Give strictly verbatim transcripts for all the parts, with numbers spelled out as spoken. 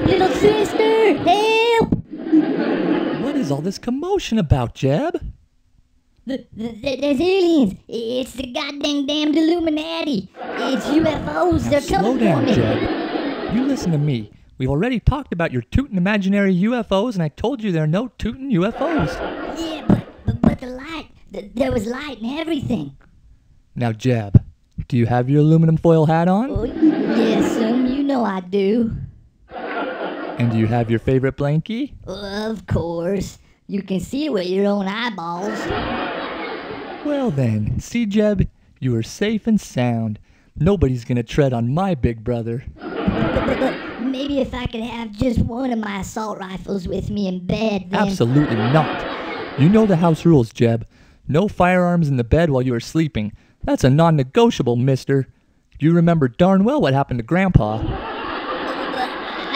up, little sister! Help! What is all this commotion about, Jeb? The, the, there's aliens. It's the goddamn damned Illuminati. It's U F Os. Now They're coming. Slow down, Jeb. You listen to me. We've already talked about your tootin' imaginary U F Os, and I told you there are no tootin' U F Os. Yeah, but, but, but the light. The, there was light and everything. Now, Jeb, do you have your aluminum foil hat on? Oh, yes, um, you know I do. And do you have your favorite blankie? Of course. You can see it with your own eyeballs. Well then, see Jeb, you are safe and sound. Nobody's gonna tread on my big brother. But, but, but maybe if I could have just one of my assault rifles with me in bed, then... Absolutely not. You know the house rules, Jeb. No firearms in the bed while you are sleeping. That's a non-negotiable, mister. You remember darn well what happened to Grandpa. But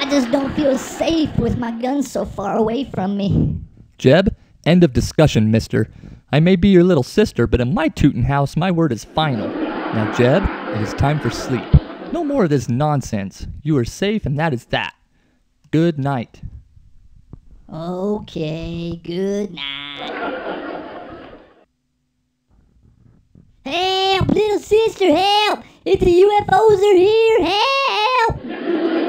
I just don't feel safe with my gun so far away from me. Jeb, end of discussion, mister. I may be your little sister, but in my tootin' house, my word is final. Now, Jeb, it is time for sleep. No more of this nonsense. You are safe, and that is that. Good night. Okay, good night. Help, little sister, help! It's the U F Os are here, help!